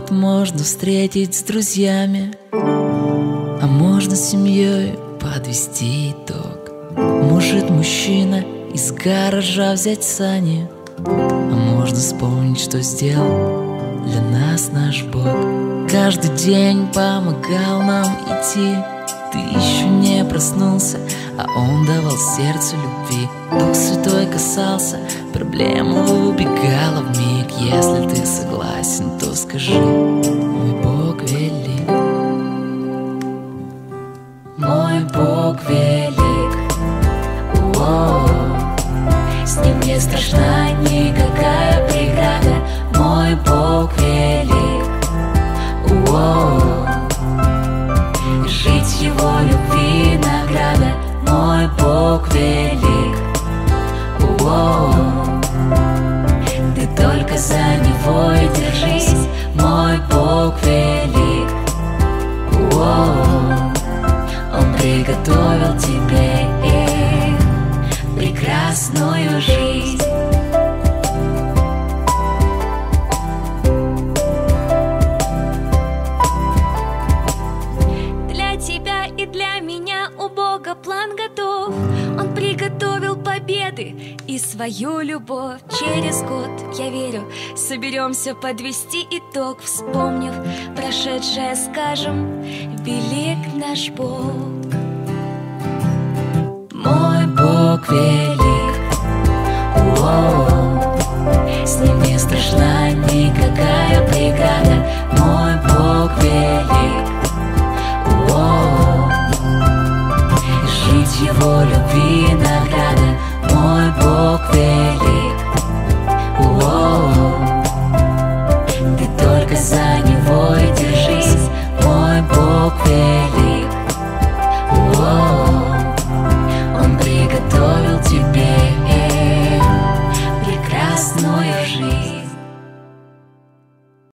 год можно встретить с друзьями, а можно с семьей подвести итог. Может мужчина из гаража взять сани, а можно вспомнить, что сделал для нас наш Бог. Каждый день помогал нам идти. Ты еще не проснулся, а Он давал сердцу любви. Дух Святой касался, проблема убегала вмиг. Если ты согласен, то скажи: мой Бог велик, мой Бог велик. О-о-о. С Ним не страшна никакая преграда. Мой Бог велик. О-о-о. Жить Его любви награда. Мой Бог велик. О-о-о. Ты только за Него и держись. Мой Бог велик. О-о-о. Он приготовил тебе прекрасную жизнь. Для тебя и для меня у Бога план готов. Он приготовил победы и свою любовь. Через год, я верю, соберемся подвести итог. Вспомнив прошедшее, скажем: велик наш Бог. Мой Бог велик.